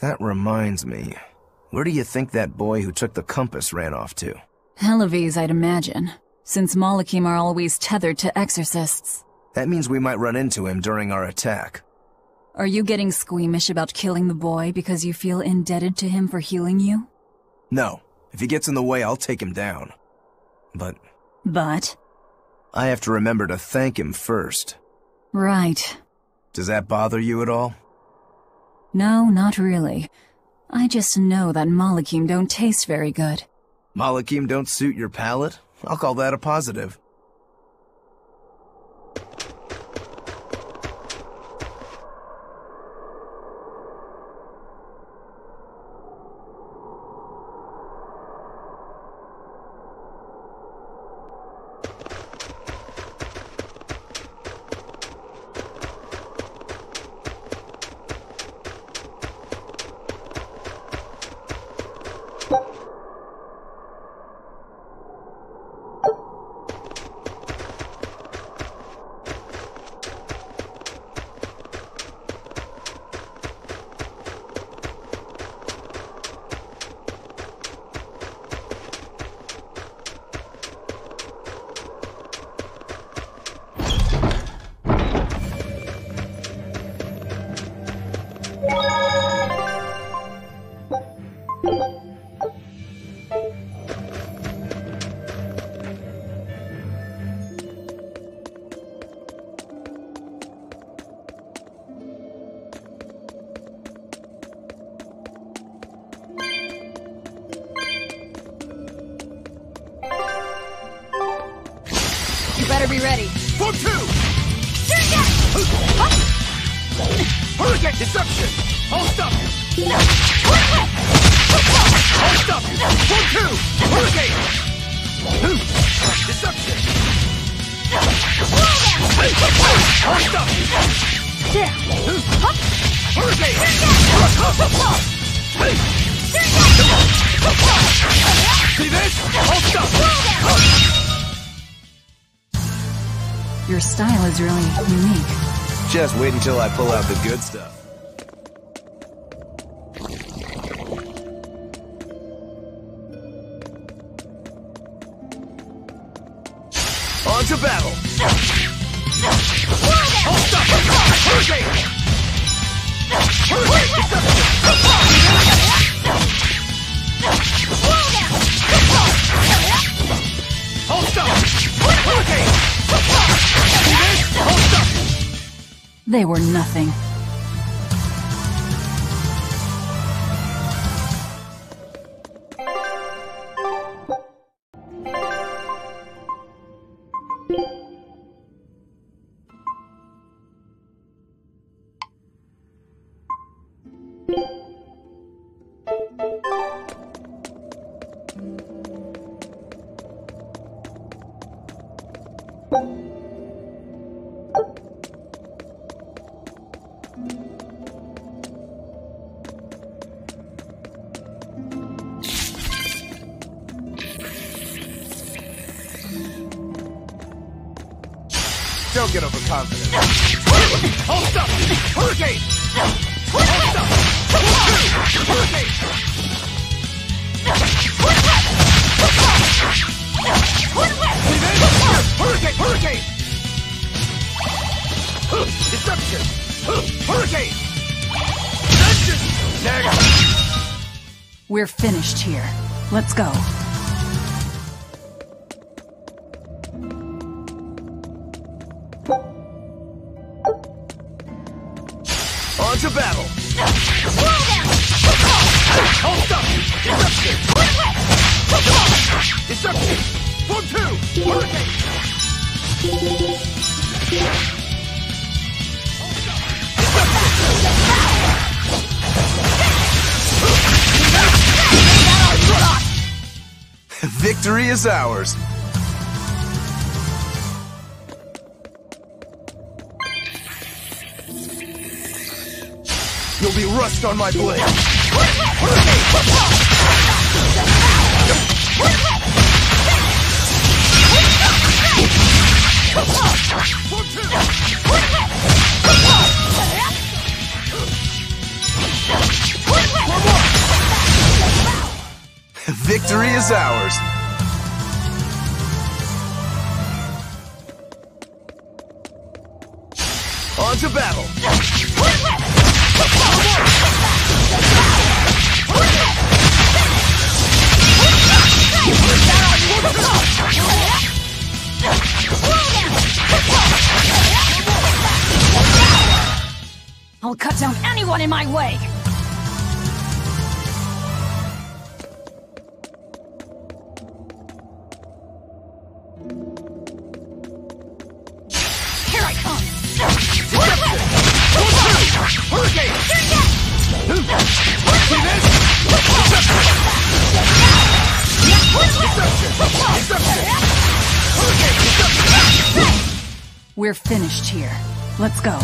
That reminds me. Where do you think that boy who took the compass ran off to? Helheviz, I'd imagine, since Malakim are always tethered to exorcists. That means we might run into him during our attack. Are you getting squeamish about killing the boy because you feel indebted to him for healing you? No. If he gets in the way, I'll take him down. But? I have to remember to thank him first. Right. Does that bother you at all? No, not really. I just know that Malakim don't taste very good. Malakim don't suit your palate? I'll call that a positive. Just wait until I pull out the good stuff. On to battle! Hold up! They were nothing. Don't get overconfident. Hold up! Hurricane! Hold up! Hurricane! Hurricane! Destruction! Hurricane! Vengeance! We're finished here. Let's go. To battle. Hold up. Destruction. Destruction. Form two. Hurricane. Victory is ours. You'll be rust on my blade! Victory is ours! On to battle! I'll cut down anyone in my way! Here I come! Hurricane! We're finished here. Let's go.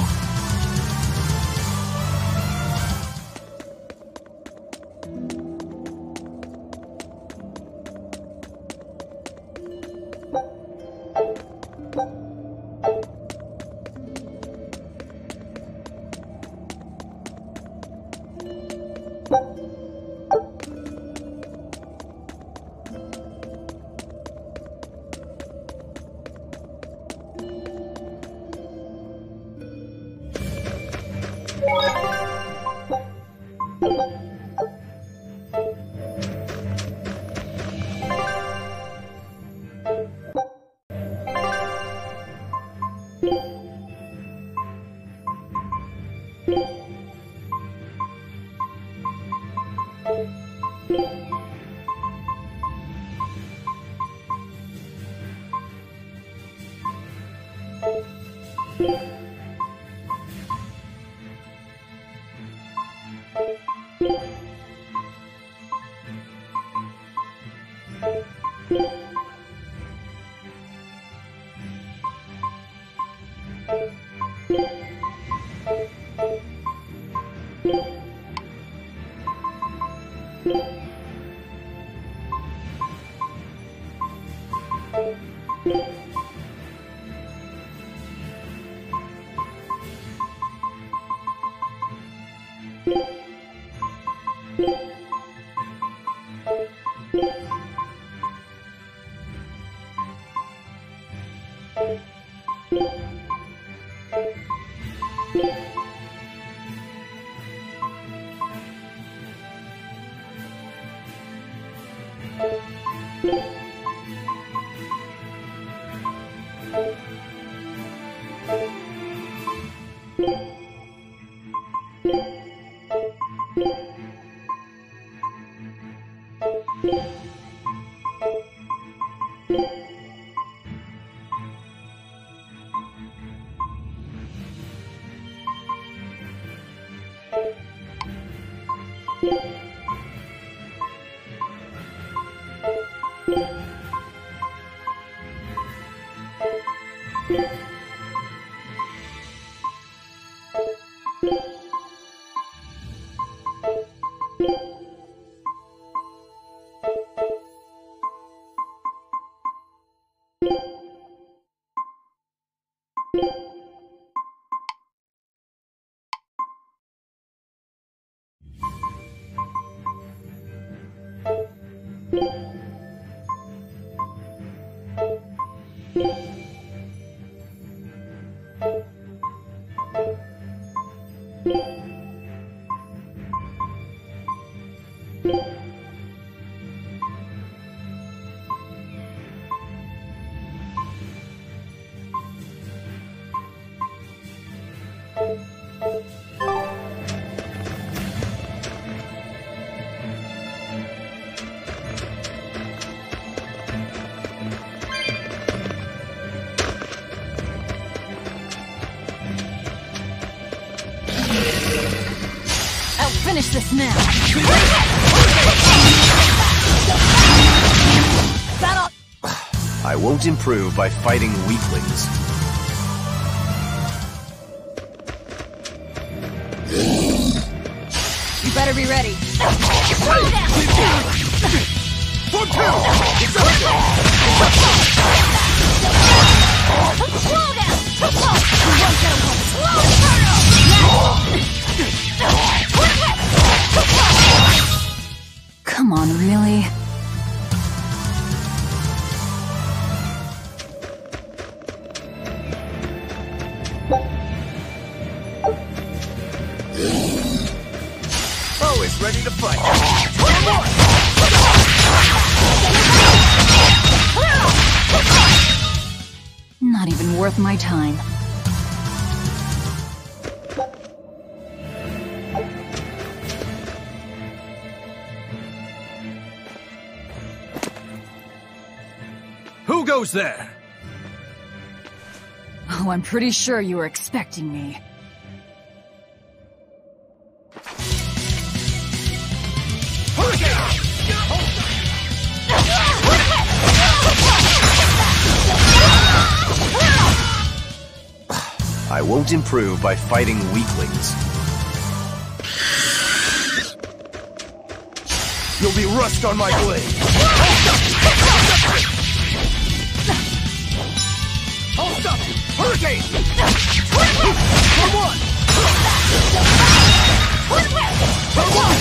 Yeah. Finish this now. I won't improve by fighting weaklings. You better be ready. Come on, really? Always ready to fight. Not even worth my time. There. Oh, I'm pretty sure you were expecting me. I won't improve by fighting weaklings. You'll be rust on my blade. Hold up! Hurricane! For one! For one!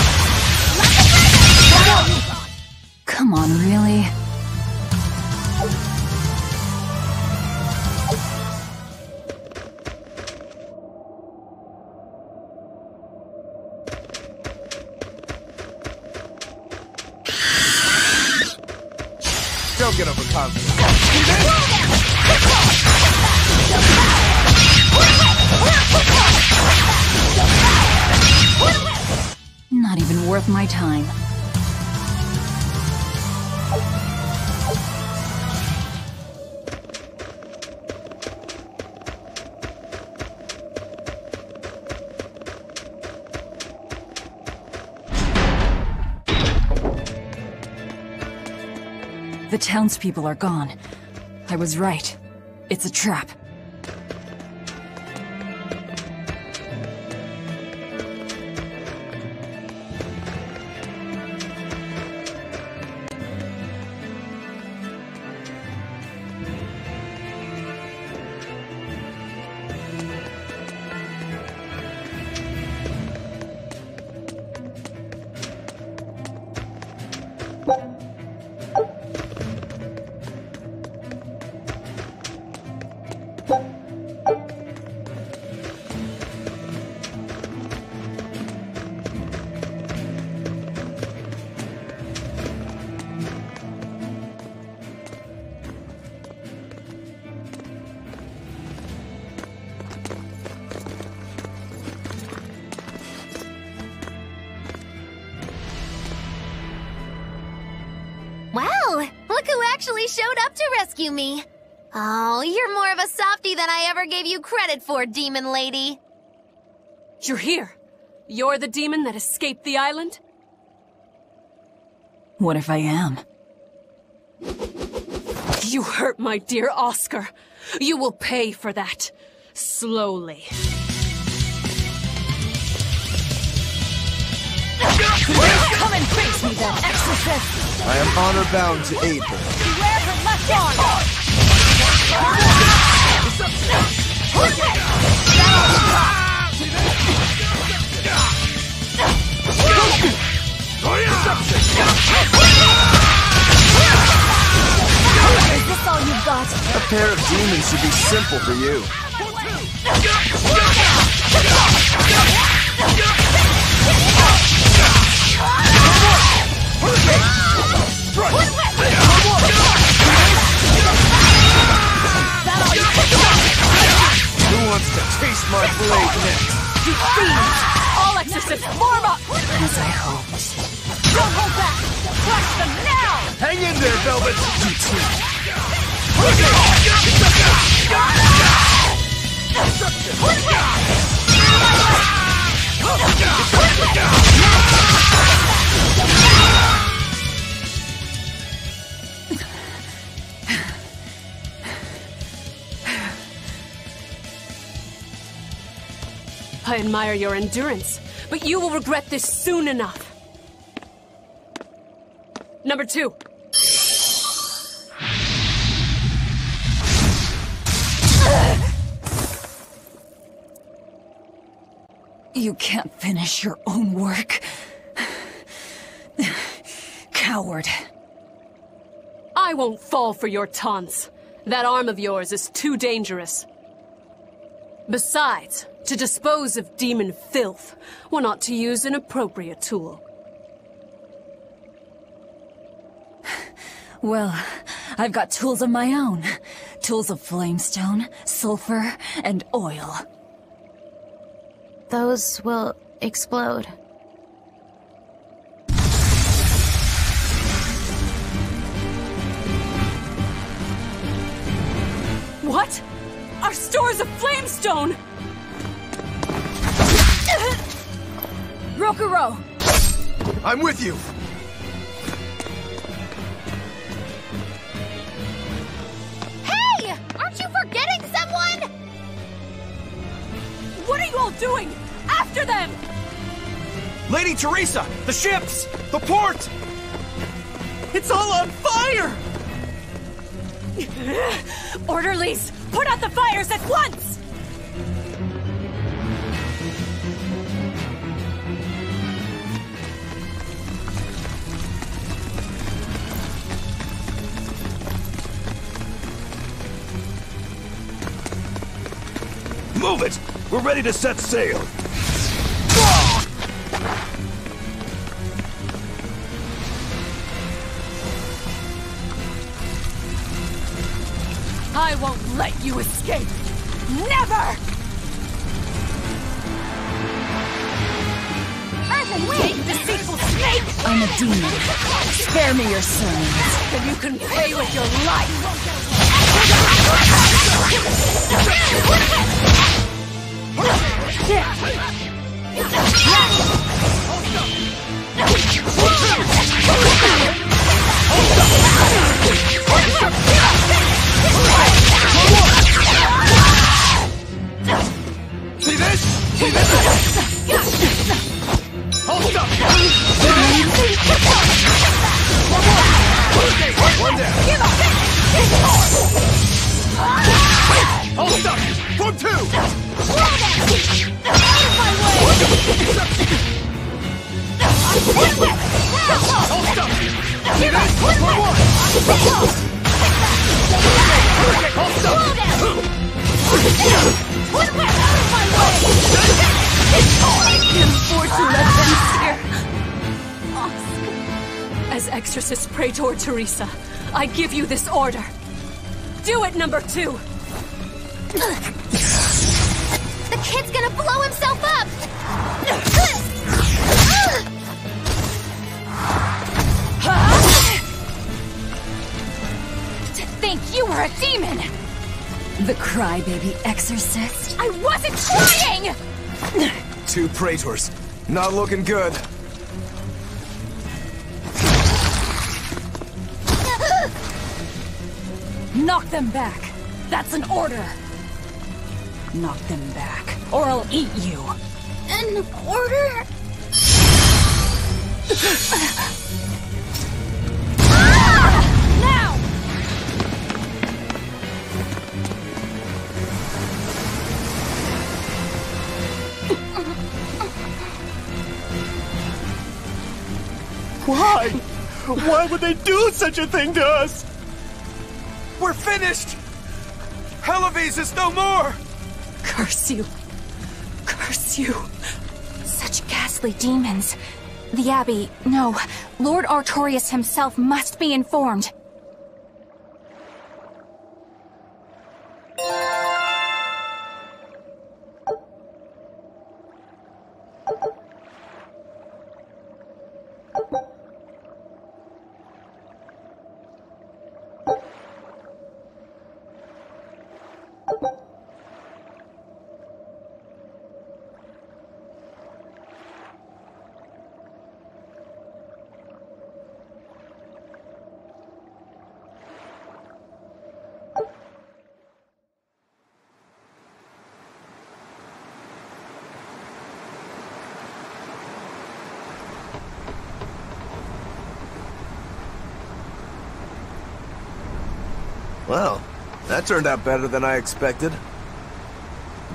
For one! Come on, really? Don't get overconfident. Not even worth my time. The townspeople are gone. I was right. It's a trap. Me. Oh, you're more of a softie than I ever gave you credit for, demon lady. You're here. You're the demon that escaped the island? What if I am? You hurt my dear Oscar. You will pay for that. Slowly. Come and face me, that exorcist! I am honor-bound to aid her. Beware her left arm! Is this all you've got? A pair of demons should be simple for you. Who wants to taste my blade next? You fiends! All exorcists, form up! As I hoped. Don't hold back! Crush them now! Hang in there, Velvet! You too! I admire your endurance, but you will regret this soon enough. Number 2. You can't finish your own work. Coward. I won't fall for your taunts. That arm of yours is too dangerous. Besides, to dispose of demon filth, one ought to use an appropriate tool. Well, I've got tools of my own. Tools of flamestone, sulfur, and oil. Those will explode. What? Our stores of flamestone! Rokurou! I'm with you! Hey! Aren't you forgetting someone? What are you all doing? After them! Lady Teresa! The ships! The port! It's all on fire! Orderlies! Put out the fires at once! Move it! We're ready to set sail! I won't let you escape! Never! Earth and wind! Deceitful snake! I'm a demon. Spare me your sins. And you can pay with your life! See this? See this? Hold up! One down! Hold up! From two! As exorcist praetor Teresa, I give you this order. Do it, number 2! The kid's gonna blow himself up! To think you were a demon! The crybaby exorcist? I wasn't crying! 2 praetors. Not looking good. knock them back. That's an order. Knock them back, or I'll eat you. An order? Now! Why? Why would they do such a thing to us? We're finished! Helheviz is no more! Curse you. Curse you. Such ghastly demons. The Abbey, no. Lord Artorias himself must be informed. Well, that turned out better than I expected.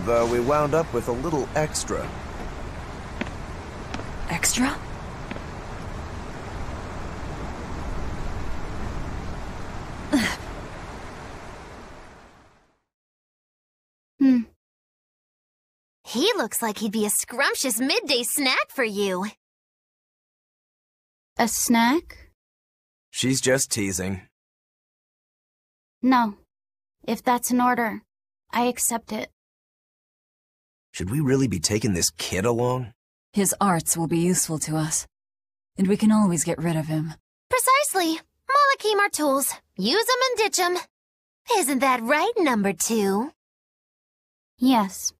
Though we wound up with a little extra. Extra? He looks like he'd be a scrumptious midday snack for you. A snack? She's just teasing. No. If that's an order, I accept it. Should we really be taking this kid along? His arts will be useful to us, and we can always get rid of him. Precisely. Malakim are tools. Use them and ditch them. Isn't that right, number two? Yes.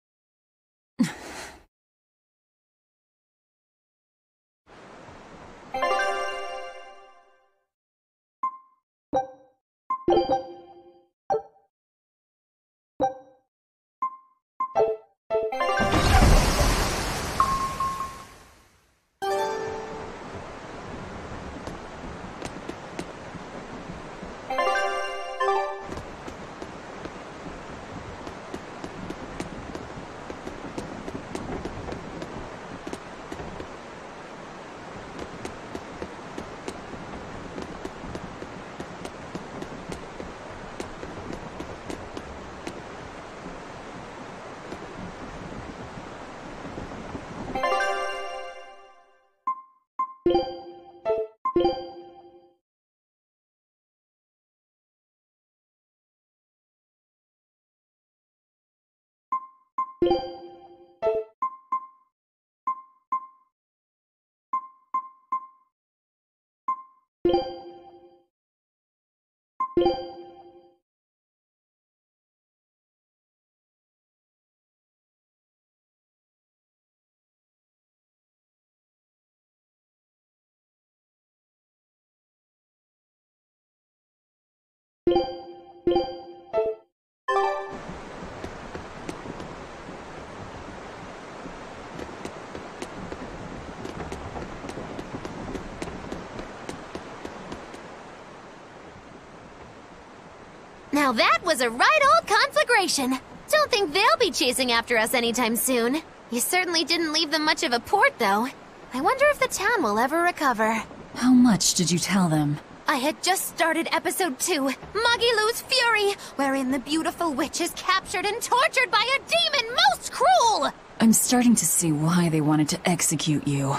Now that was a right old conflagration. Don't think they'll be chasing after us anytime soon. You certainly didn't leave them much of a port, though. I wonder if the town will ever recover. How much did you tell them? I had just started episode 2, Magilu's Fury, wherein the beautiful witch is captured and tortured by a demon most cruel! I'm starting to see why they wanted to execute you.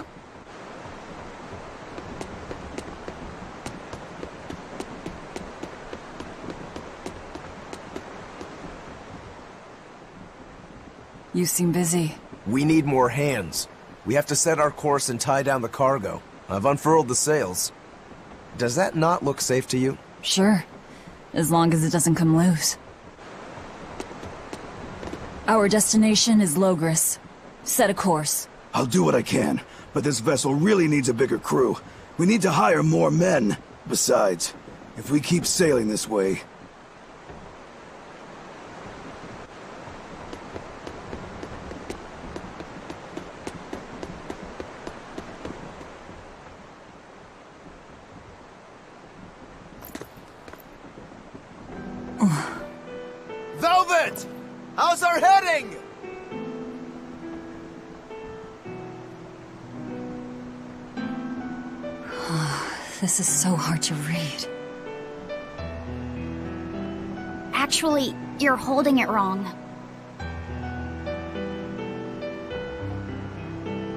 You seem busy. We need more hands. We have to set our course and tie down the cargo. I've unfurled the sails. Does that not look safe to you? Sure. As long as it doesn't come loose. Our destination is Logris. Set a course. I'll do what I can, but this vessel really needs a bigger crew. We need to hire more men. Besides, if we keep sailing this way, This is so hard to read. Actually, you're holding it wrong.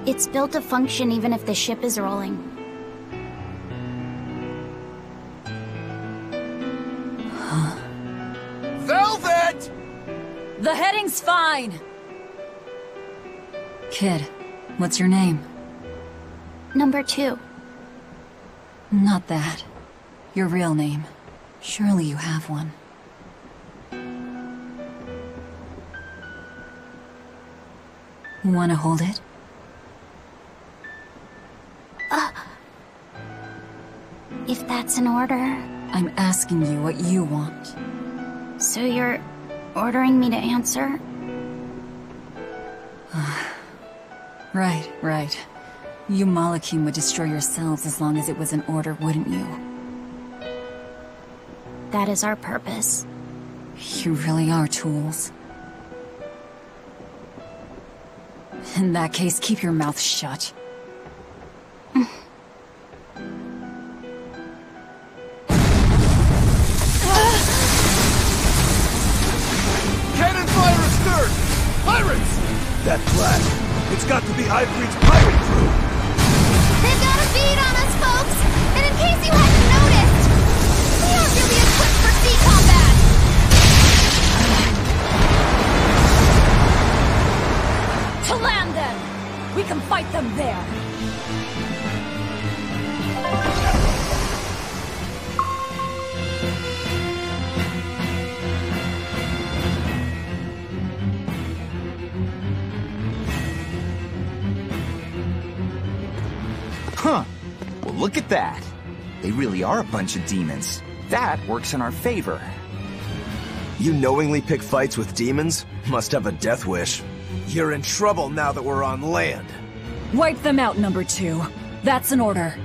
It's built to function even if the ship is rolling. Huh. Velvet! The heading's fine! Kid, what's your name? Number 2. Not that. Your real name. Surely you have one. Wanna hold it? If that's an order... I'm asking you what you want. So you're ordering me to answer? Right. You Malakim would destroy yourselves as long as it was an order, wouldn't you? That is our purpose. You really are tools. In that case, keep your mouth shut. Cannon fire is stirred! Pirates! That flag! It's got to be Aifread's pirate crew! They've got a bead on us, folks! And in case you hadn't noticed, we aren't really equipped for sea combat! To land them! We can fight them there! Huh. Well, look at that. They really are a bunch of demons. That works in our favor. You knowingly pick fights with demons? Must have a death wish. You're in trouble now that we're on land. Wipe them out, Number 2. That's an order.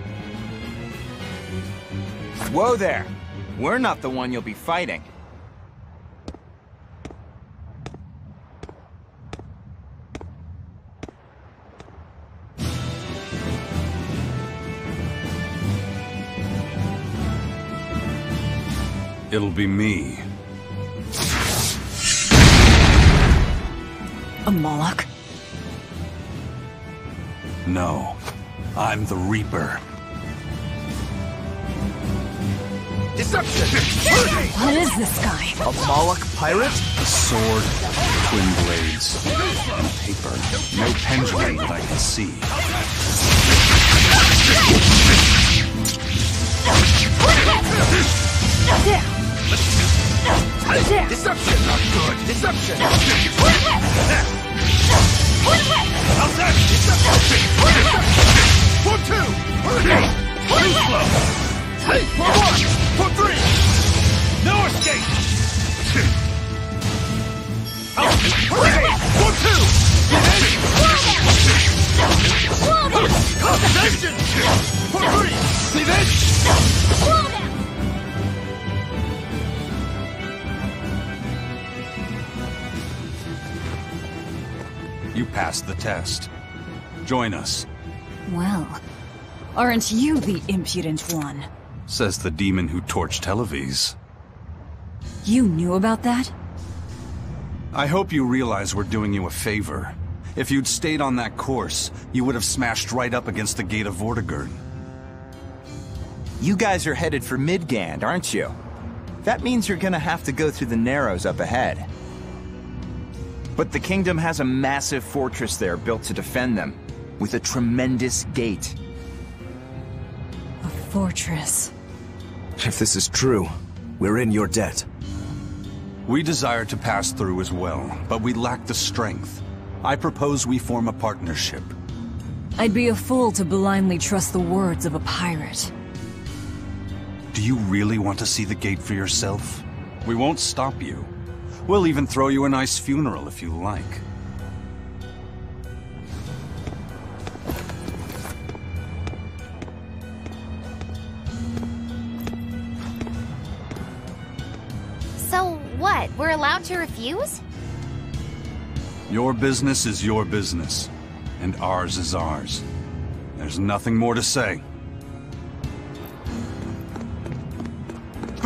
Whoa there. We're not the one you'll be fighting. It'll be me. A Moloch? No. I'm the Reaper. Deception! What is this guy? A Moloch pirate? A sword, twin blades, and paper. No pendulum that I can see. There! Deception! Not good! Deception! Attack! Deception! For 2! Too slow! For 1! For 3! No escape! For 2! Revenge! Concentration! For 3! Revenge! You passed the test. Join us. Well, aren't you the impudent one? Says the demon who torched Helheviz. You knew about that? I hope you realize we're doing you a favor. If you'd stayed on that course, you would have smashed right up against the gate of Vortigern. You guys are headed for Midgand, aren't you? That means you're gonna have to go through the Narrows up ahead. But the kingdom has a massive fortress there built to defend them, with a tremendous gate. A fortress? If this is true, we're in your debt. We desire to pass through as well, but we lack the strength. I propose we form a partnership. I'd be a fool to blindly trust the words of a pirate. Do you really want to see the gate for yourself? We won't stop you. We'll even throw you a nice funeral if you like. So what? We're allowed to refuse? Your business is your business, and ours is ours. There's nothing more to say.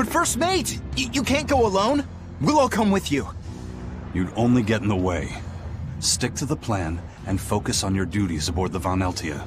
I'm first mate! You can't go alone. We'll all come with you. You'd only get in the way. Stick to the plan and focus on your duties aboard the Van Eltia.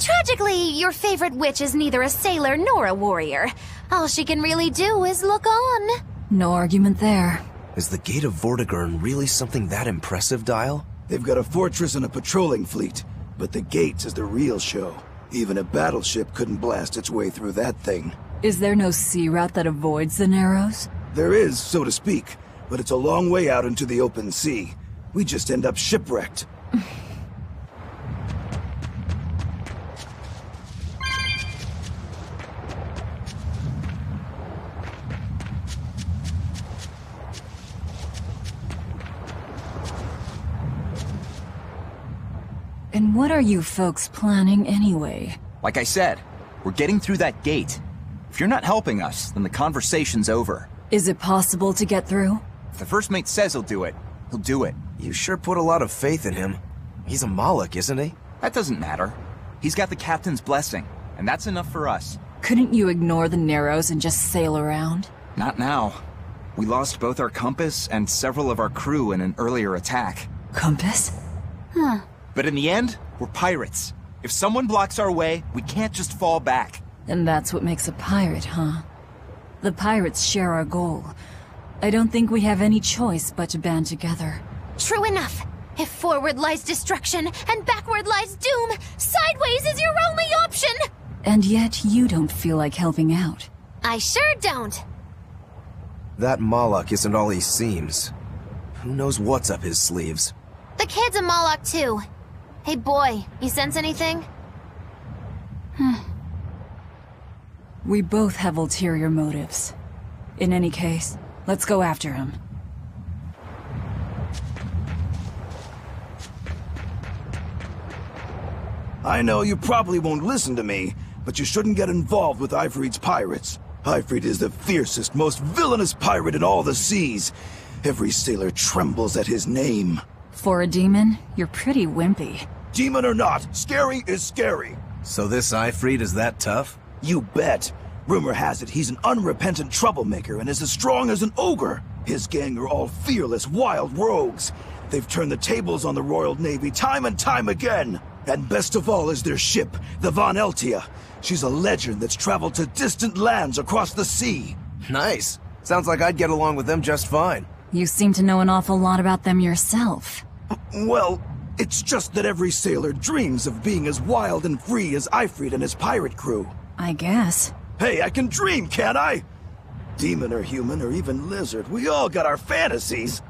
Tragically, your favorite witch is neither a sailor nor a warrior. All she can really do is look on. No argument there. Is the Gate of Vortigern really something that impressive, Dial? They've got a fortress and a patrolling fleet, but the gates is the real show. Even a battleship couldn't blast its way through that thing. Is there no sea route that avoids the Narrows? There is, so to speak, but it's a long way out into the open sea. We just end up shipwrecked. And what are you folks planning anyway? Like I said, we're getting through that gate. If you're not helping us, then the conversation's over. Is it possible to get through? If the first mate says he'll do it, he'll do it. You sure put a lot of faith in him. He's a Moloch, isn't he? That doesn't matter. He's got the captain's blessing, and that's enough for us. Couldn't you ignore the Narrows and just sail around? Not now. We lost both our compass and several of our crew in an earlier attack. Compass? Huh. But in the end, we're pirates. If someone blocks our way, we can't just fall back. And that's what makes a pirate, huh? The pirates share our goal. I don't think we have any choice but to band together. True enough. If forward lies destruction and backward lies doom, sideways is your only option! And yet you don't feel like helping out. I sure don't. That Moloch isn't all he seems. Who knows what's up his sleeves? The kid's a Moloch too. Hey boy, you sense anything? We both have ulterior motives. In any case, let's go after him. I know you probably won't listen to me, but you shouldn't get involved with Aifread's pirates. Aifread is the fiercest, most villainous pirate in all the seas. Every sailor trembles at his name. For a demon, you're pretty wimpy. Demon or not, scary is scary. So this Aifread is that tough? You bet. Rumor has it he's an unrepentant troublemaker and is as strong as an ogre. His gang are all fearless, wild rogues. They've turned the tables on the Royal Navy time and time again. And best of all is their ship, the Van Eltia. She's a legend that's traveled to distant lands across the sea. Nice. Sounds like I'd get along with them just fine. You seem to know an awful lot about them yourself. Well, it's just that every sailor dreams of being as wild and free as Aifread and his pirate crew. I guess. Hey, I can dream, can't I? Demon or human or even lizard, we all got our fantasies.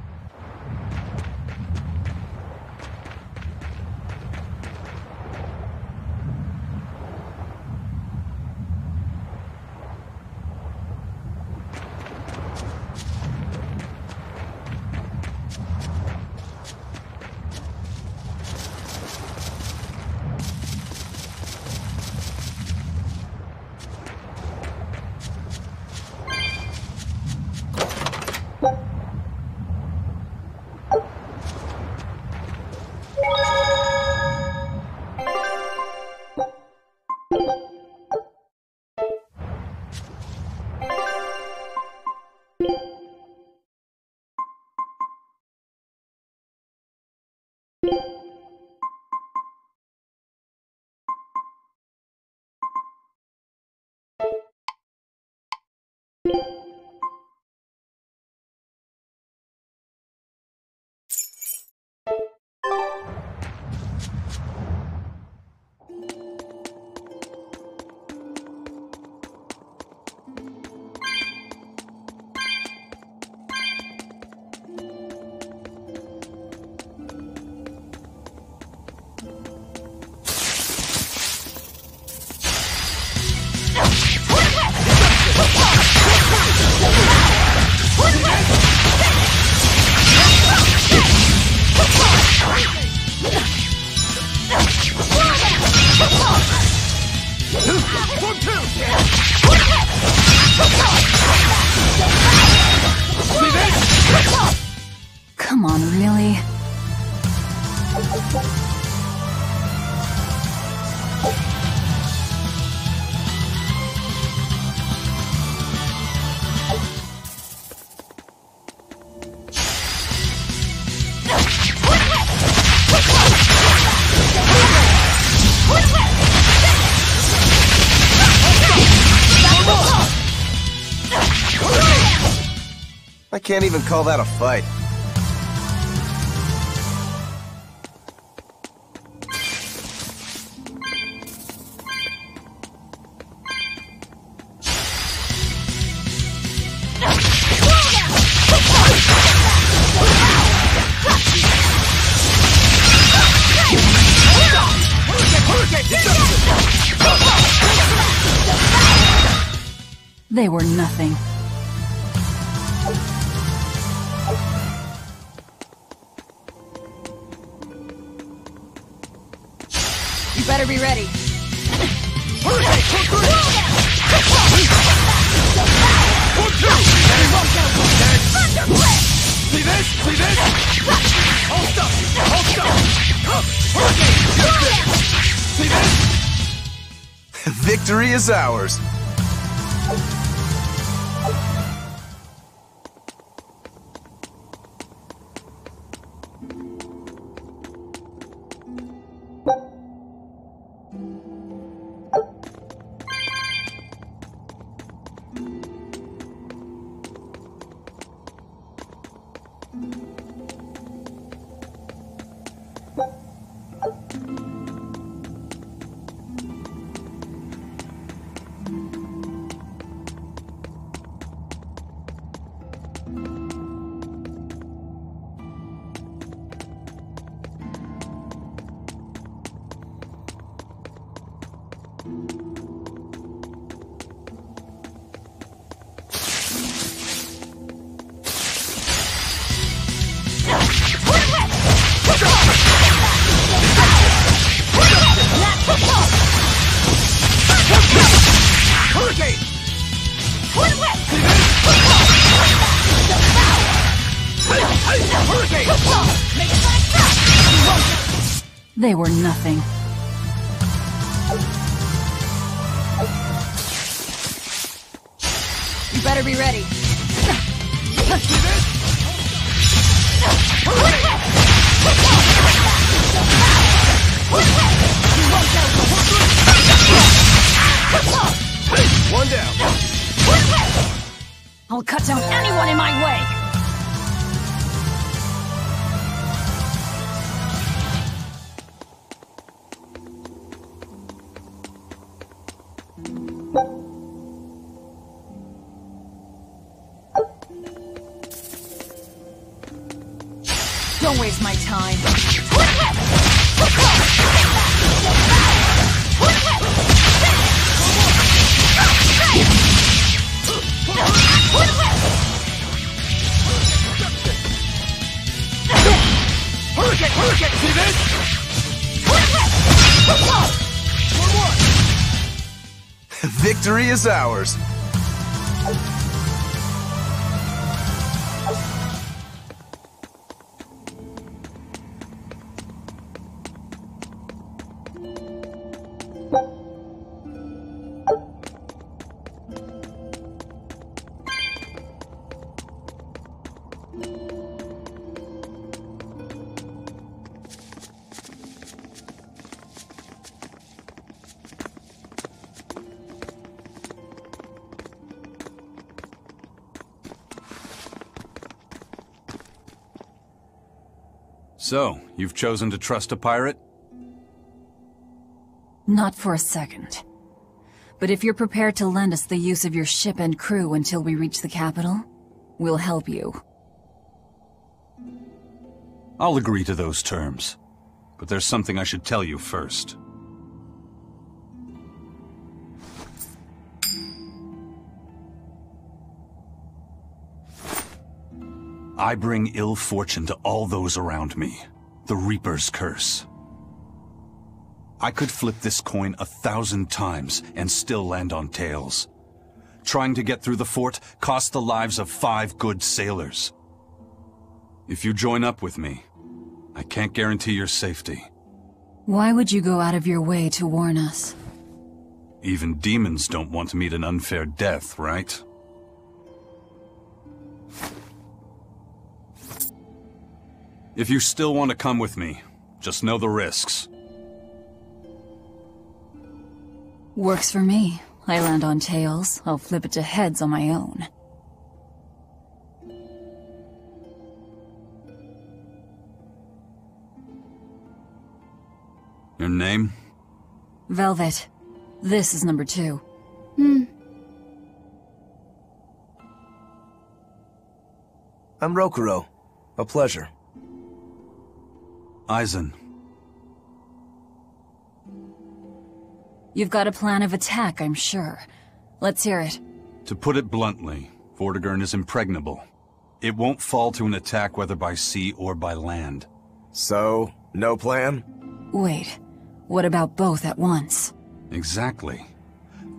can't even call that a fight. They were nothing. You better be ready. See this? See this? Hold stuff! Hold stuff! See this? Victory is ours. They were nothing. You better be ready. One down. I'll cut down anyone in my way. Victory is ours. So, you've chosen to trust a pirate? Not for a second. But if you're prepared to lend us the use of your ship and crew until we reach the capital, we'll help you. I'll agree to those terms. But there's something I should tell you first. I bring ill fortune to all those around me. The Reaper's curse. I could flip this coin 1,000 times and still land on tails. Trying to get through the fort cost the lives of 5 good sailors. If you join up with me, I can't guarantee your safety. Why would you go out of your way to warn us? Even demons don't want to meet an unfair death, right? If you still want to come with me, just know the risks. Works for me. I land on tails, I'll flip it to heads on my own. Your name? Velvet. This is number 2. I'm Rokurou. A pleasure. Eizen. You've got a plan of attack, I'm sure. Let's hear it. To put it bluntly, Vortigern is impregnable. It won't fall to an attack whether by sea or by land. So, no plan? Wait, what about both at once? Exactly.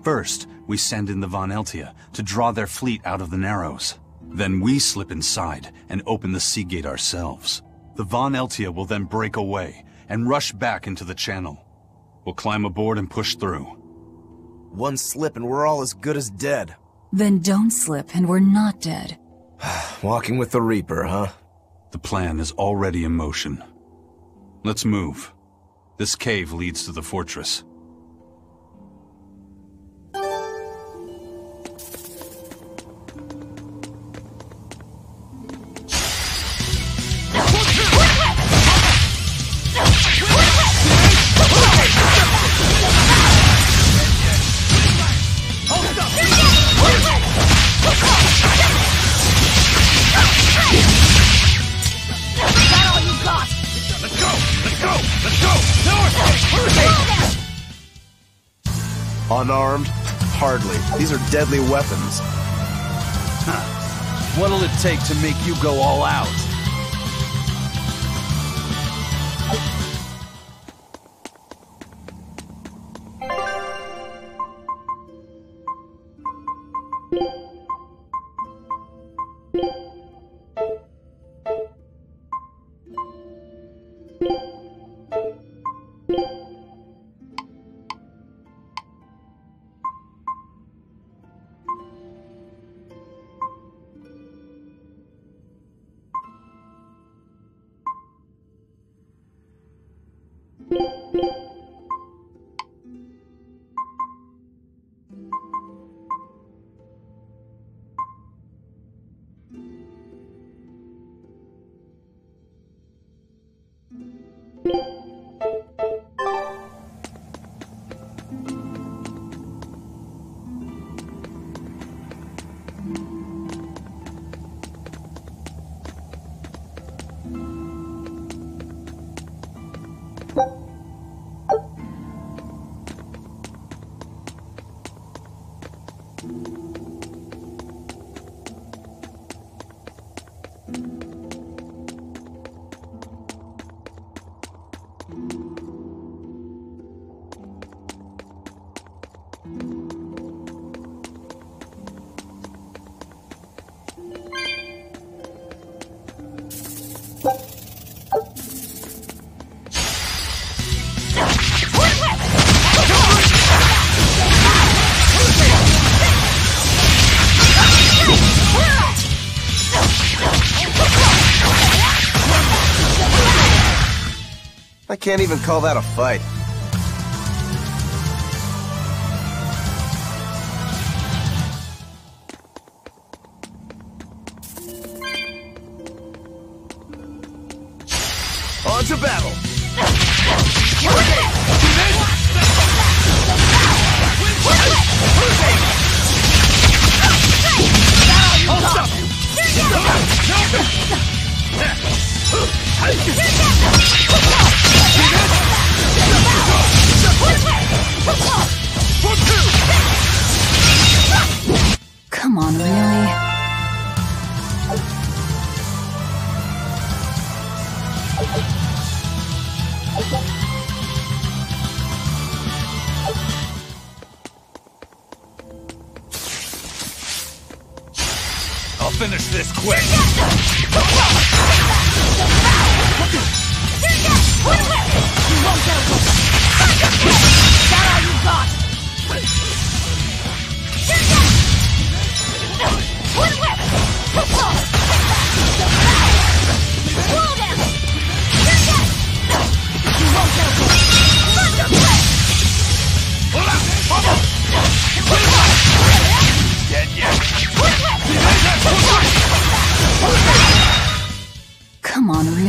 First, we send in the Van Eltia to draw their fleet out of the Narrows. Then we slip inside and open the Sea Gate ourselves. The Van Eltia will then break away and rush back into the channel. We'll climb aboard and push through. One slip and we're all as good as dead. Then don't slip and we're not dead. Walking with the Reaper, huh? The plan is already in motion. Let's move. This cave leads to the fortress. Unarmed? Hardly. These are deadly weapons. Huh. What'll it take to make you go all out? Can't even call that a fight. On to battle! Come on, really? I'll finish this quick! What is it? You won't get away. Is that all you got? What is it? Roll down. You won't get away. Dead yet? Come on, really?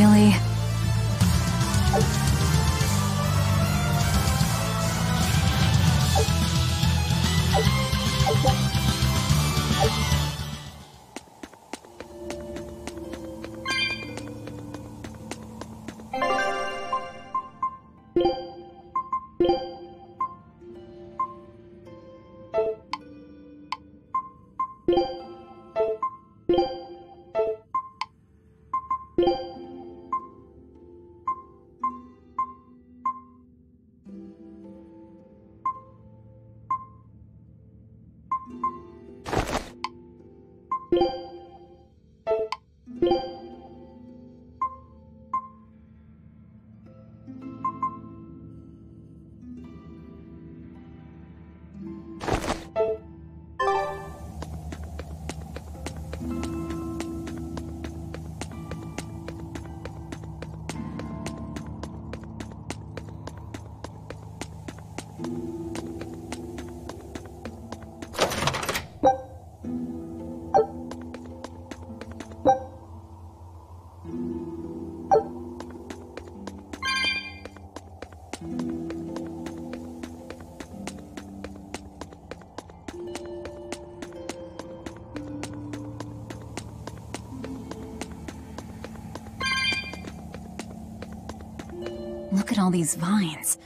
All these vines.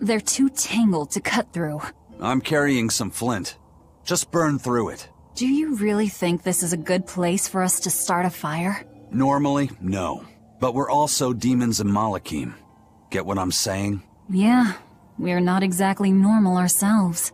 They're too tangled to cut through. I'm carrying some flint. Just burn through it. Do you really think this is a good place for us to start a fire? Normally, no. But we're also demons in Malakim. Get what I'm saying? Yeah. We're not exactly normal ourselves.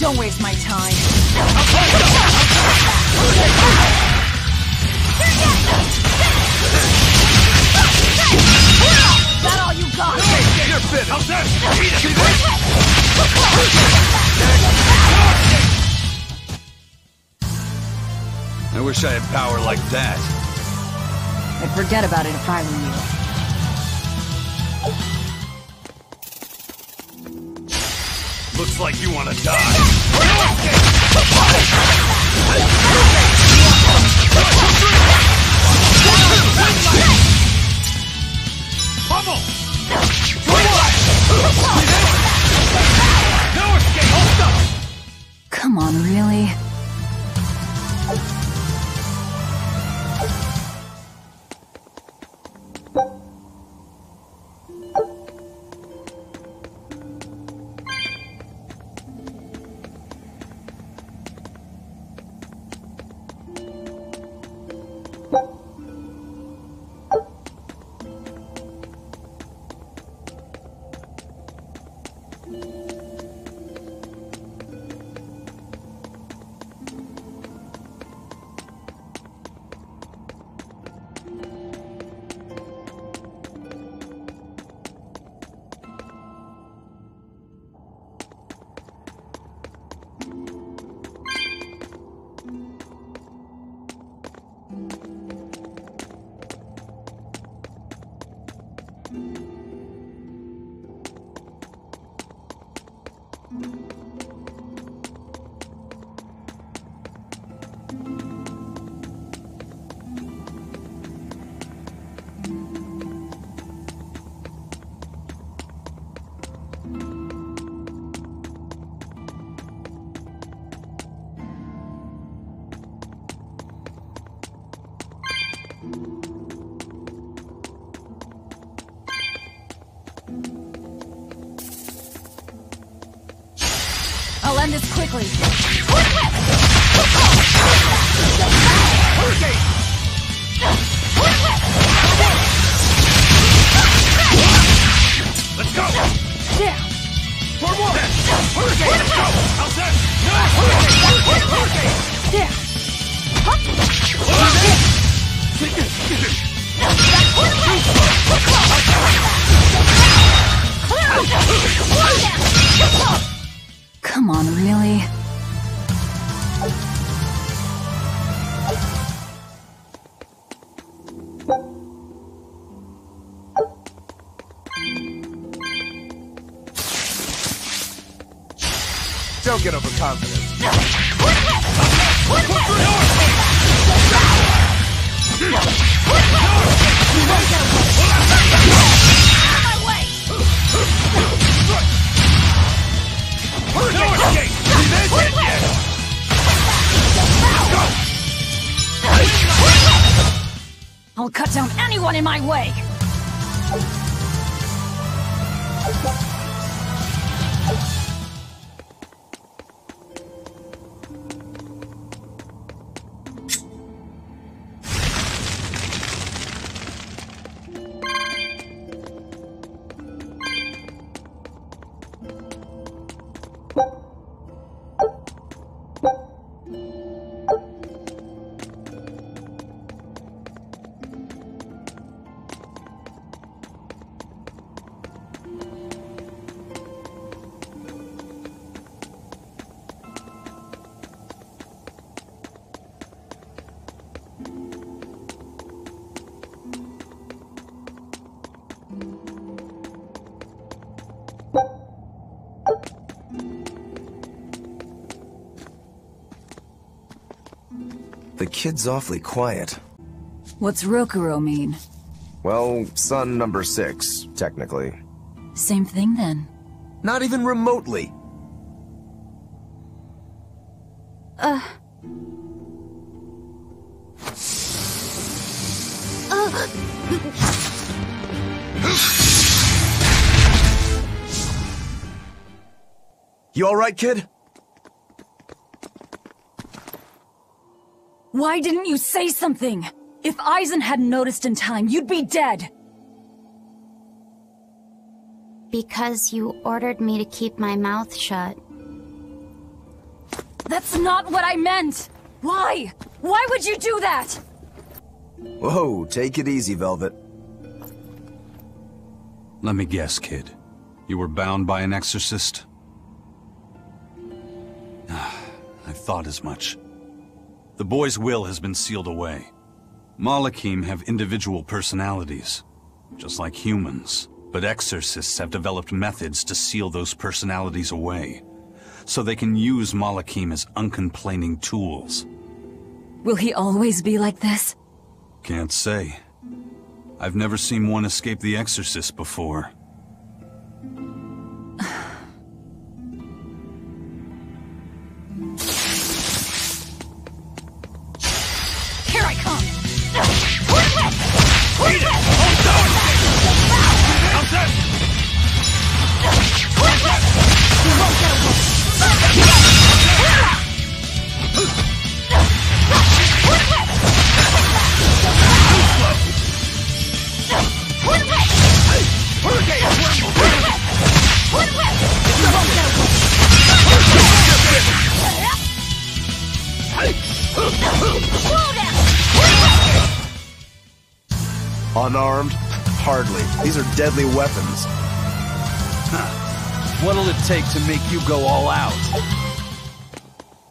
Don't waste my time. Is that all you got? You're finished. How's that? I wish I had power like that. I'd forget about it if I were you. Looks like you want to die. Bubble! No escape! Come on, really? Let's go! Come on, really? Don't get overconfident. I'll cut down anyone in my way! Kid's awfully quiet. What's Rokurou mean? Well, son number 6, technically. Same thing then. Not even remotely. You alright, kid? Why didn't you say something? If Eizen hadn't noticed in time, you'd be dead! Because you ordered me to keep my mouth shut. That's not what I meant! Why? Why would you do that? Whoa, take it easy, Velvet. Let me guess, kid. You were bound by an exorcist? I thought as much. The boy's will has been sealed away. Malakim have individual personalities, just like humans. But exorcists have developed methods to seal those personalities away, so they can use Malakim as uncomplaining tools. Will he always be like this? Can't say. I've never seen one escape the exorcist before. Unarmed? Hardly. These are deadly weapons. Huh. What'll it take to make you go all out?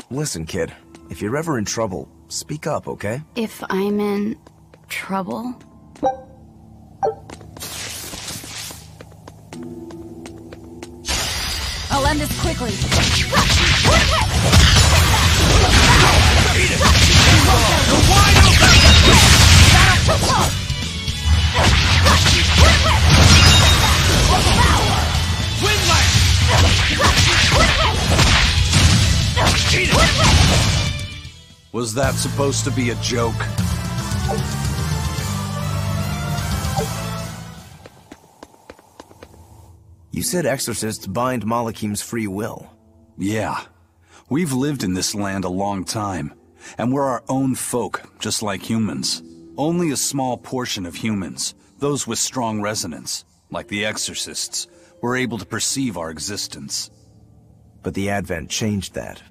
Listen, kid. If you're ever in trouble, speak up, okay? If I'm in trouble? I'll end this quickly. Was that supposed to be a joke? You said exorcists bind Malakim's free will. Yeah. We've lived in this land a long time, and we're our own folk, just like humans. Only a small portion of humans, those with strong resonance, like the exorcists, were able to perceive our existence. But the Advent changed that.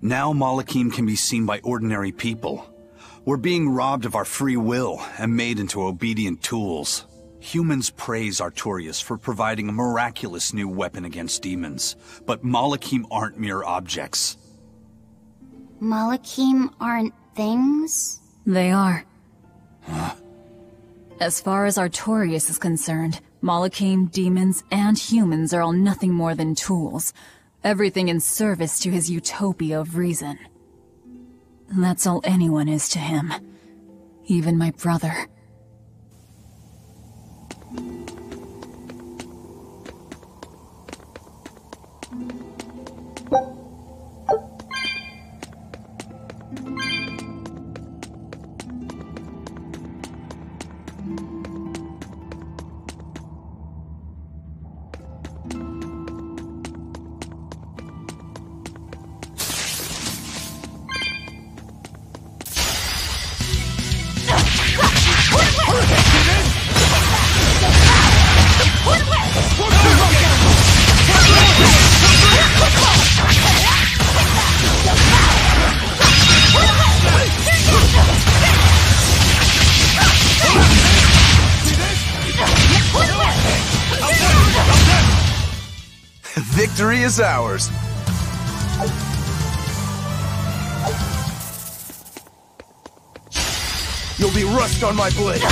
Now Malakim can be seen by ordinary people. We're being robbed of our free will and made into obedient tools. Humans praise Artorias for providing a miraculous new weapon against demons, but Malakim aren't mere objects. Malakim aren't things? They are. Huh? As far as Artorias is concerned, Malakim, demons, and humans are all nothing more than tools. Everything in service to his utopia of reason. That's all anyone is to him. Even my brother. Victory is ours. You'll be rust on my blade.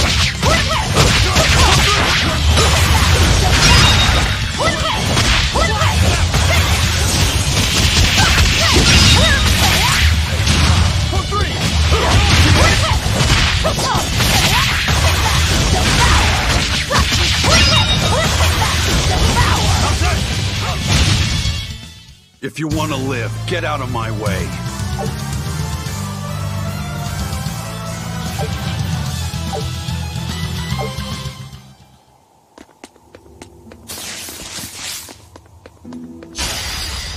If you want to live, get out of my way.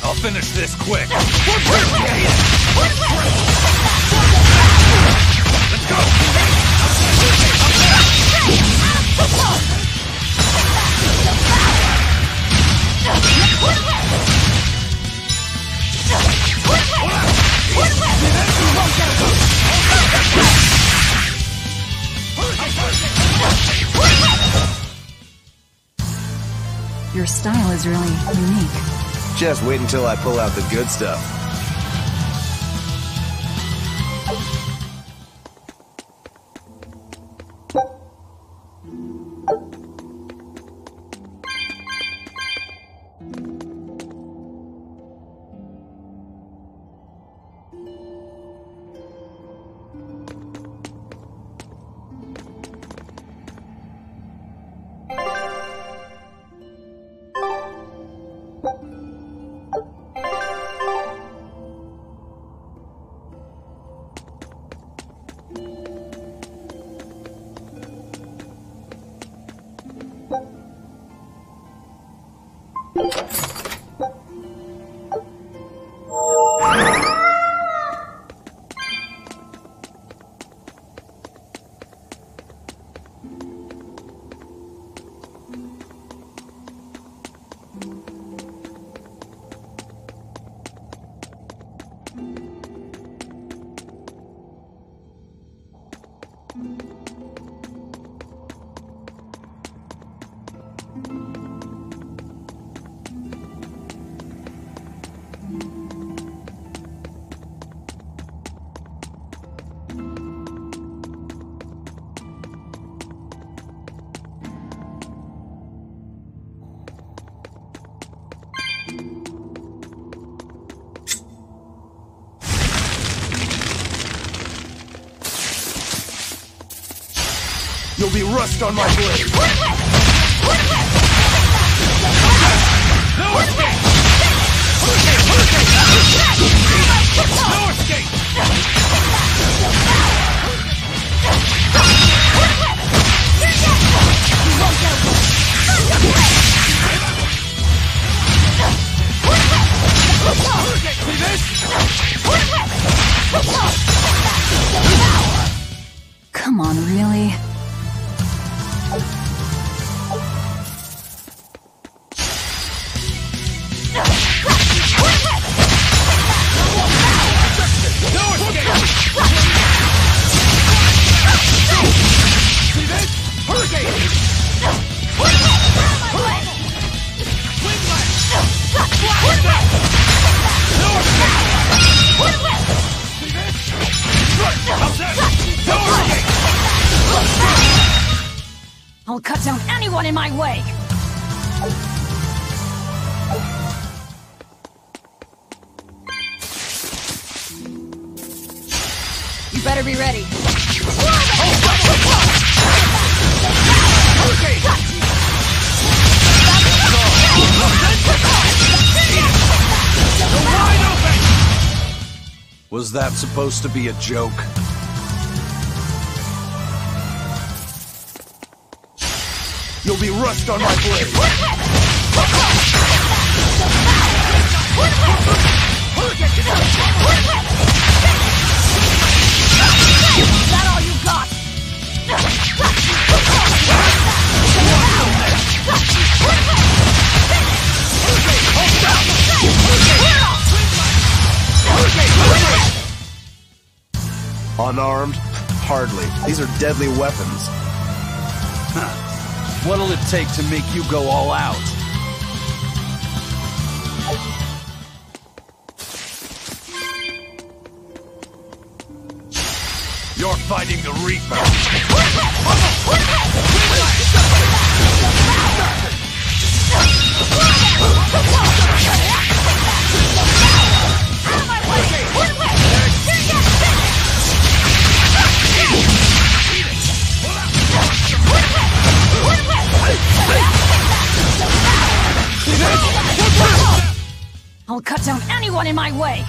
I'll finish this quick. Let's go! Your style is really unique. Just wait until I pull out the good stuff. You'll be rust on my blade. No escape! No escape! See this? Come on, really? Hurricane! I'll cut down anyone in my way! You better be ready. Was that supposed to be a joke? You'll be rushed on my blade! Is that all you got? Unarmed? Hardly. These are deadly weapons. Huh. What'll it take to make you go all out? You're fighting the Reaper! I'll cut down anyone in my way!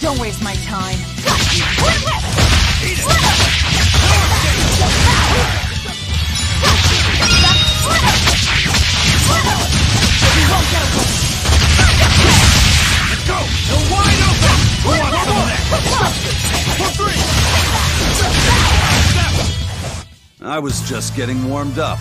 Don't waste my time. I was just getting warmed up.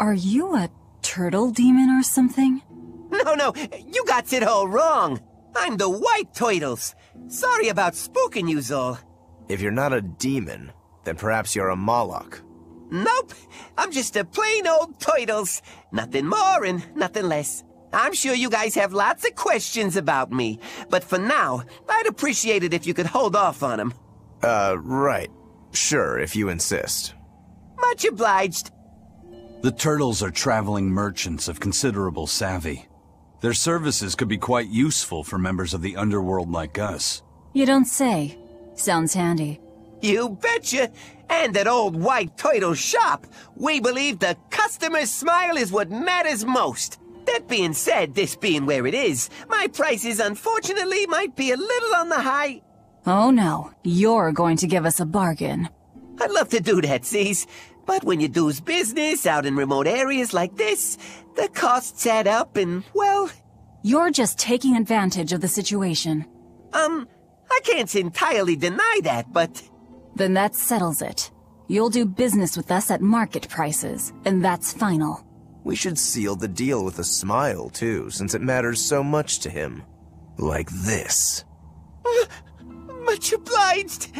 Are you a turtle demon or something? No, you got it all wrong. I'm the white Toidles. Sorry about spooking you all. If you're not a demon, then perhaps you're a Moloch. Nope, I'm just a plain old Toidles. Nothing more and nothing less. I'm sure you guys have lots of questions about me, but for now, I'd appreciate it if you could hold off on them. Right. Sure, if you insist. Much obliged. The Turtles are traveling merchants of considerable savvy. Their services could be quite useful for members of the underworld like us. You don't say. Sounds handy. You betcha! And at old white Turtle shop, we believe the customer's smile is what matters most. That being said, this being where it is, my prices unfortunately might be a little on the high. Oh no, you're going to give us a bargain. I'd love to do that, Cease, but when you do's business out in remote areas like this, the costs add up and, well... You're just taking advantage of the situation. I can't entirely deny that, but... Then that settles it. You'll do business with us at market prices, and that's final. We should seal the deal with a smile, too, since it matters so much to him. Like this. Much obliged!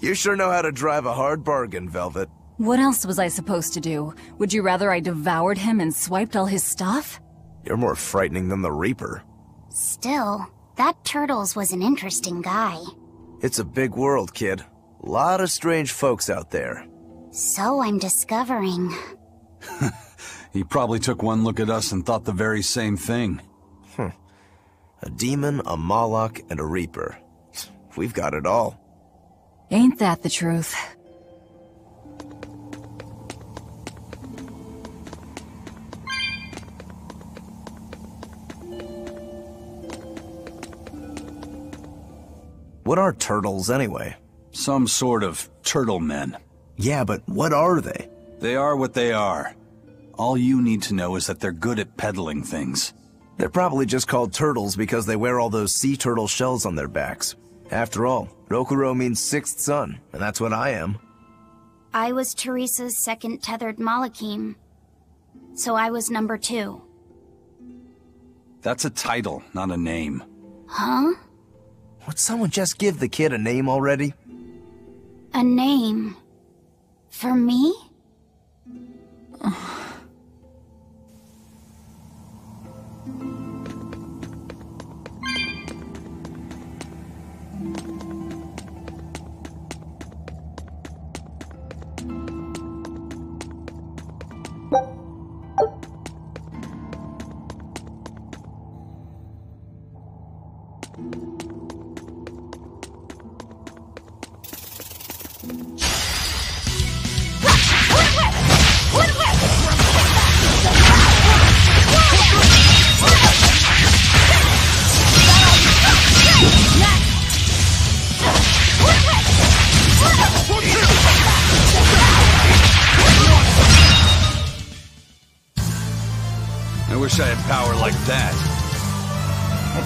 You sure know how to drive a hard bargain, Velvet. What else was I supposed to do? Would you rather I devoured him and swiped all his stuff? You're more frightening than the Reaper. Still, that Turtles was an interesting guy. It's a big world, kid. A lot of strange folks out there. So I'm discovering. He probably took one look at us and thought the very same thing. A demon, a Moloch, and a Reaper. We've got it all. Ain't that the truth? What are Turtles, anyway? Some sort of turtle men. Yeah, but what are they? They are what they are. All you need to know is that they're good at peddling things. They're probably just called Turtles because they wear all those sea turtle shells on their backs. After all, Rokurou means sixth son, and that's what I am. I was Teresa's second tethered Malakim, so I was number 2. That's a title, not a name. Huh? Would someone just give the kid a name already? A name? For me?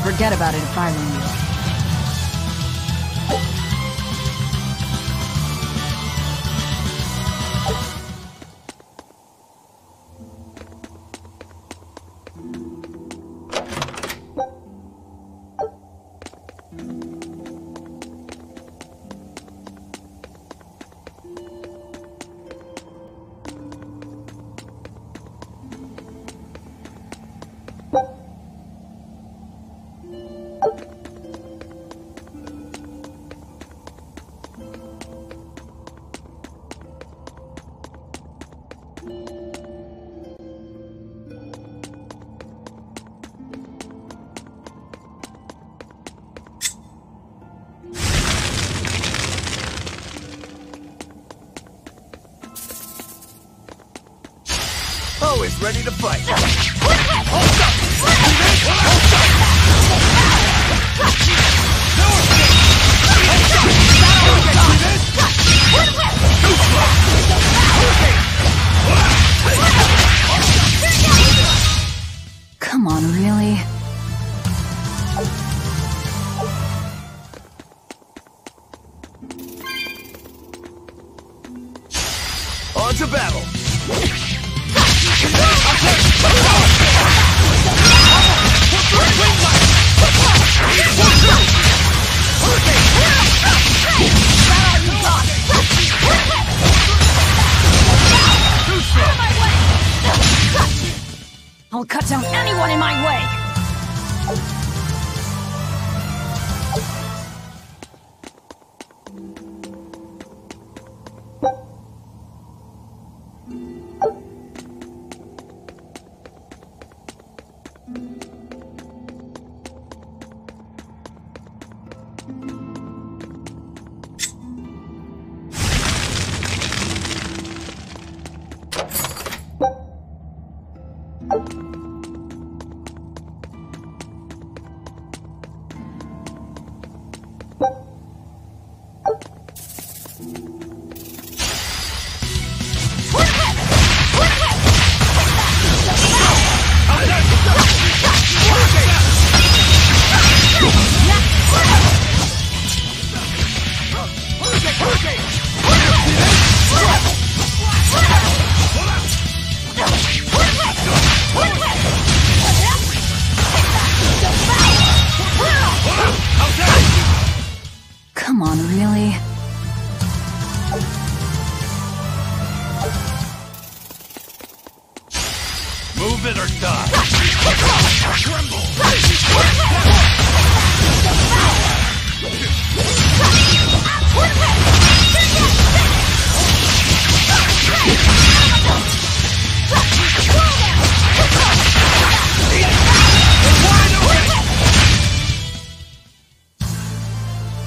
Forget about it if I were you. He's ready to fight. Come on, really? On to battle! I'll cut down anyone in my way!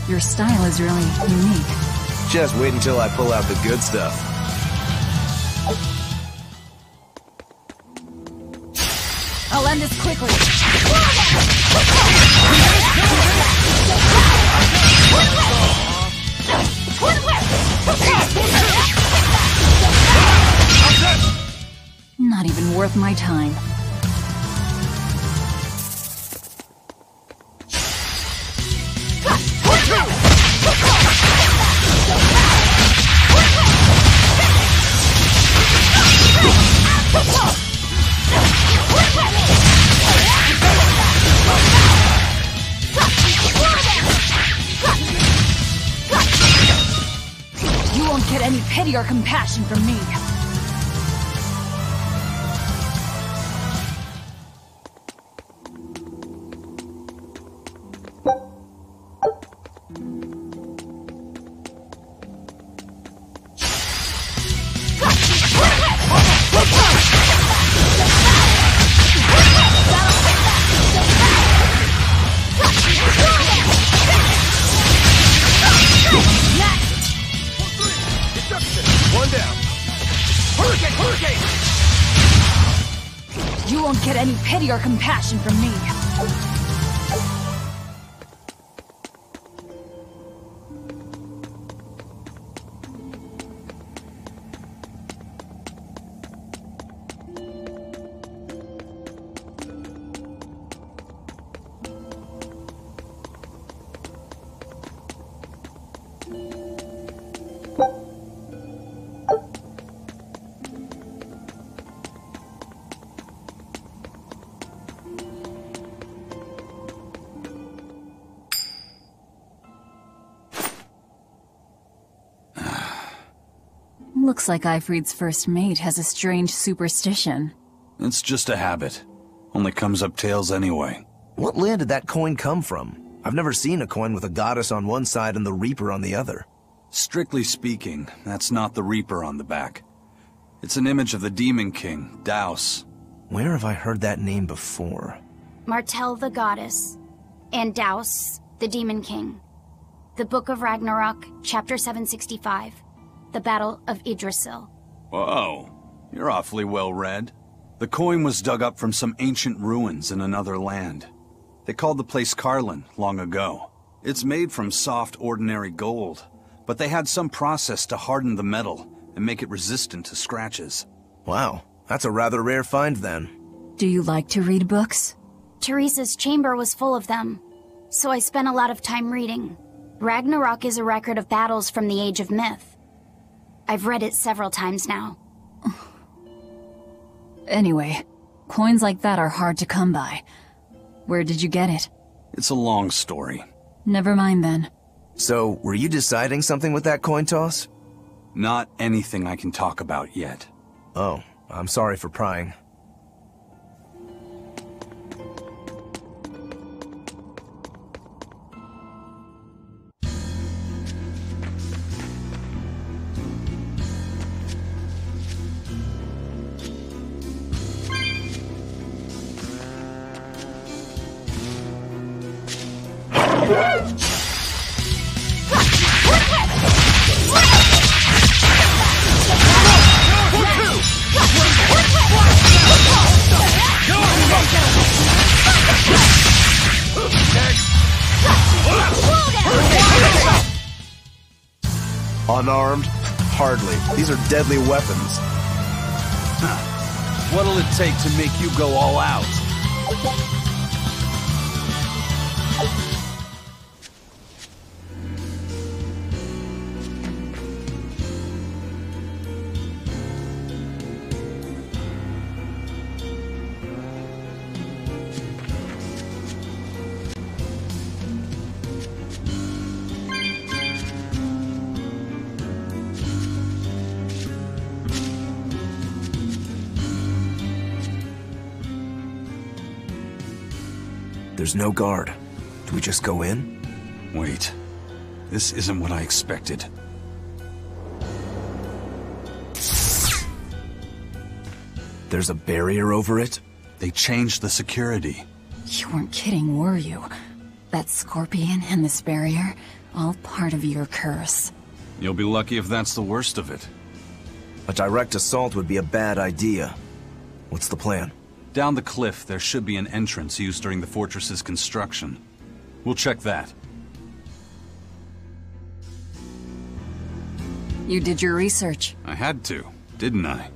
Your style is really unique. Just wait until I pull out the good stuff. I'll end this quickly. Not even worth my time. Any pity or compassion from me. Your compassion from me. Looks like Eifried's first mate has a strange superstition. It's just a habit. Only comes up tails anyway. What land did that coin come from? I've never seen a coin with a goddess on one side and the Reaper on the other. Strictly speaking, that's not the Reaper on the back. It's an image of the Demon King, Daos. Where have I heard that name before? Martell the Goddess, and Daos, the Demon King. The Book of Ragnarok, Chapter 765. The Battle of Idrisil. Whoa, you're awfully well read. The coin was dug up from some ancient ruins in another land. They called the place Karlin long ago. It's made from soft, ordinary gold, but they had some process to harden the metal and make it resistant to scratches. Wow, that's a rather rare find then. Do you like to read books? Teresa's chamber was full of them, so I spent a lot of time reading. Ragnarok is a record of battles from the Age of Myth. I've read it several times now. Anyway, coins like that are hard to come by. Where did you get it? It's a long story. Never mind then. So, were you deciding something with that coin toss? Not anything I can talk about yet. Oh, I'm sorry for prying. Unarmed? Hardly. These are deadly weapons. Huh. What'll it take to make you go all out? There's no guard. Do we just go in? Wait. This isn't what I expected. There's a barrier over it? They changed the security. You weren't kidding, were you? That scorpion and this barrier, all part of your curse. You'll be lucky if that's the worst of it. A direct assault would be a bad idea. What's the plan? Down the cliff, there should be an entrance used during the fortress's construction. We'll check that. You did your research. I had to, didn't I?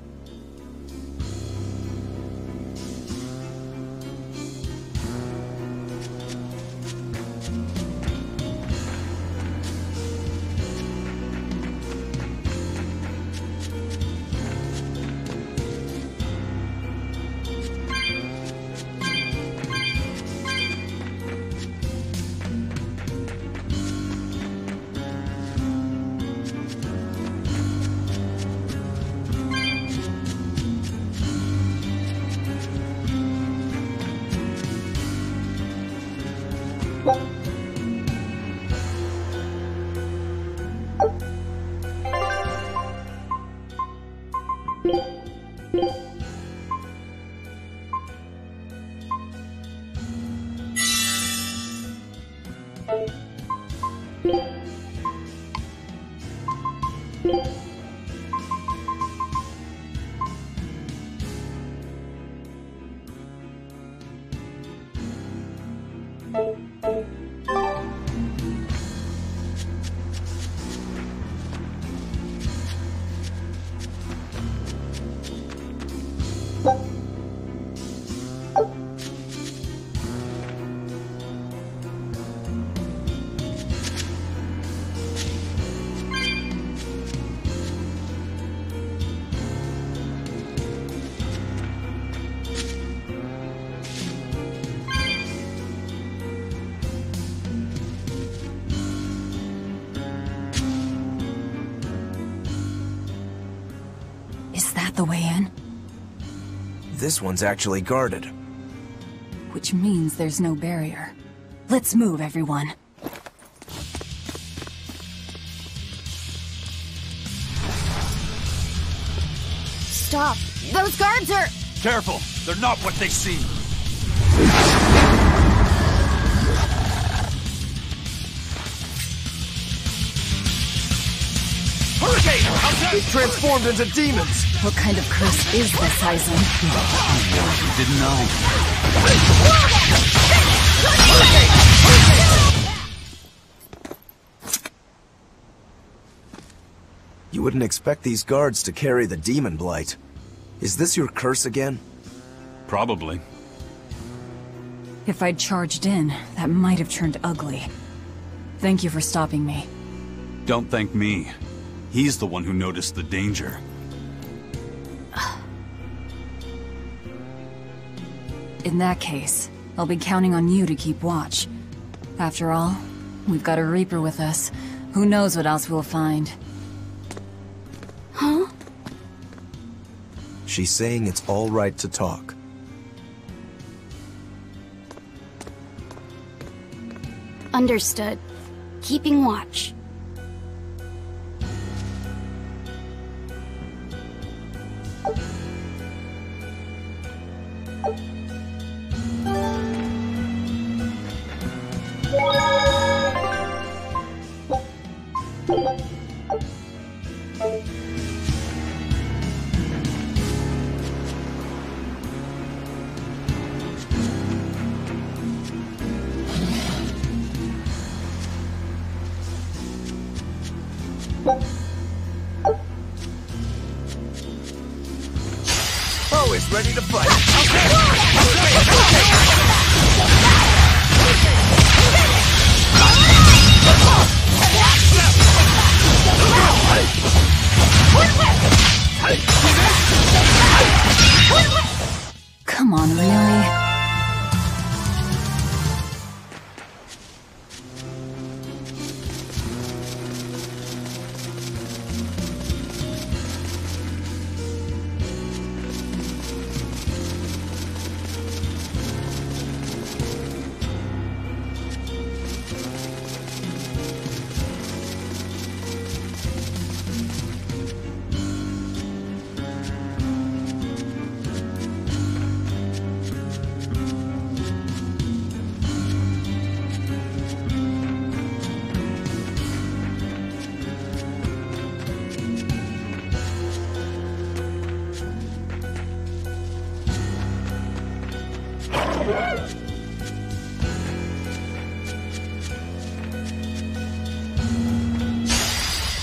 The way in? This one's actually guarded. Which means there's no barrier. Let's move, everyone. Stop! Those guards are... Careful! They're not what they seem! Hurricane! Out there! They've transformed into demons! What kind of curse is this, Eizen? You didn't know. You wouldn't expect these guards to carry the demon blight. Is this your curse again? Probably. If I'd charged in, that might have turned ugly. Thank you for stopping me. Don't thank me. He's the one who noticed the danger. In that case, I'll be counting on you to keep watch. After all, we've got a Reaper with us. Who knows what else we'll find. Huh? She's saying it's all right to talk. Understood. Keeping watch.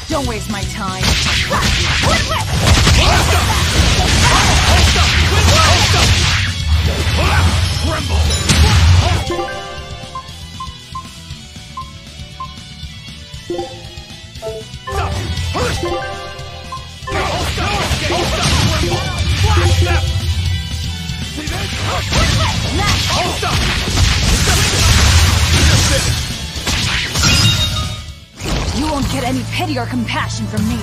Don't waste my time. You won't get any pity or compassion from me.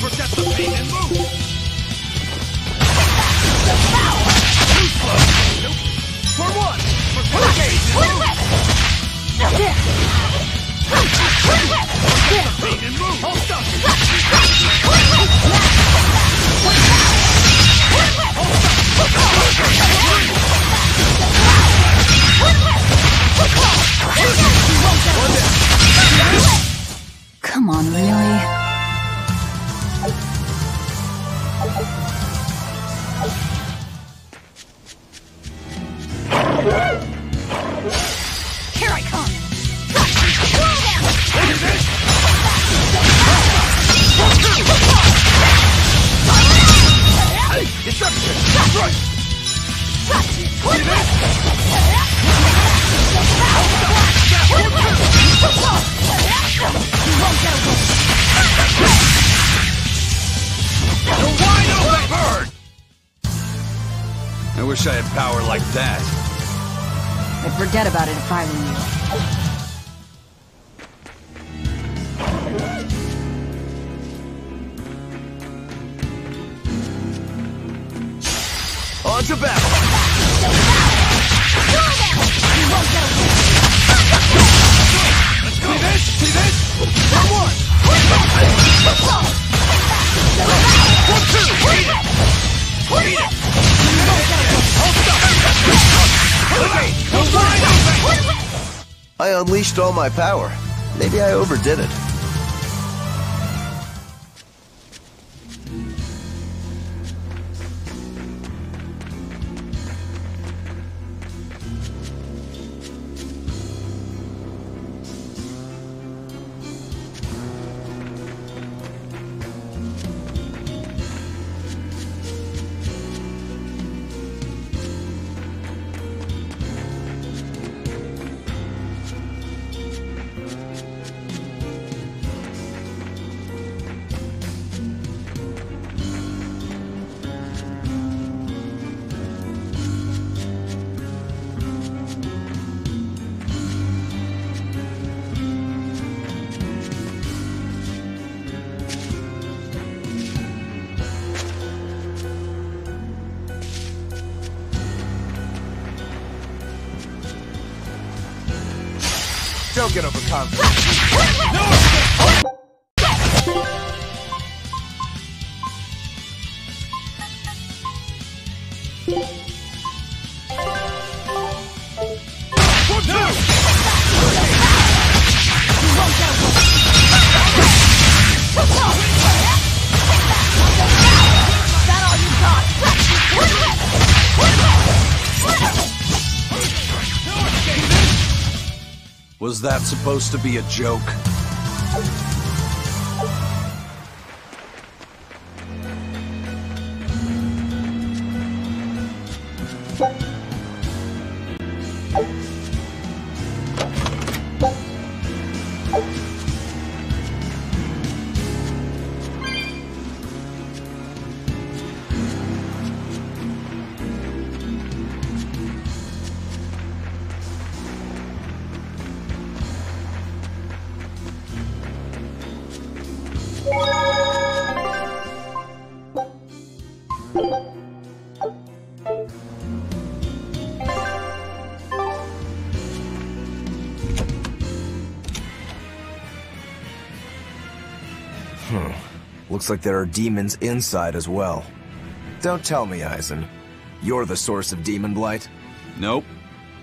Protect the feet and move. For one. Come on, really? I wish I had power like that. I'd forget about it if I were you. On to battle! Let's go! See this? Turn one! One, two! Read it! Hold up! I unleashed all my power. Maybe I overdid it. Don't get overcome. Was that supposed to be a joke? Looks like there are demons inside as well. Don't tell me, Eizen, you're the source of demon blight? Nope.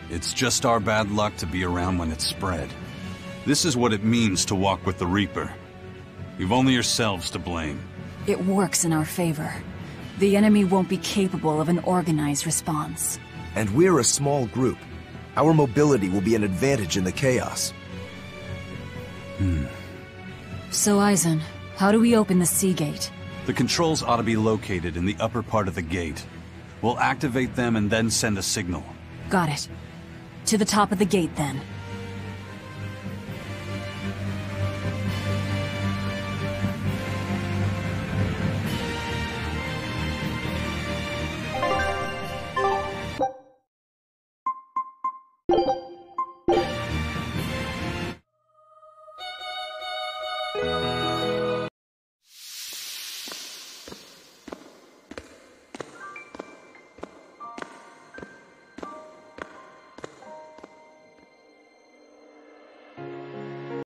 It's just our bad luck to be around when it's spread. This is what it means to walk with the Reaper. You've only yourselves to blame. It works in our favor. The enemy won't be capable of an organized response. And we're a small group. Our mobility will be an advantage in the chaos. So, Eizen, how do we open the Sea Gate? The controls ought to be located in the upper part of the gate. We'll activate them and then send a signal. Got it. To the top of the gate, then.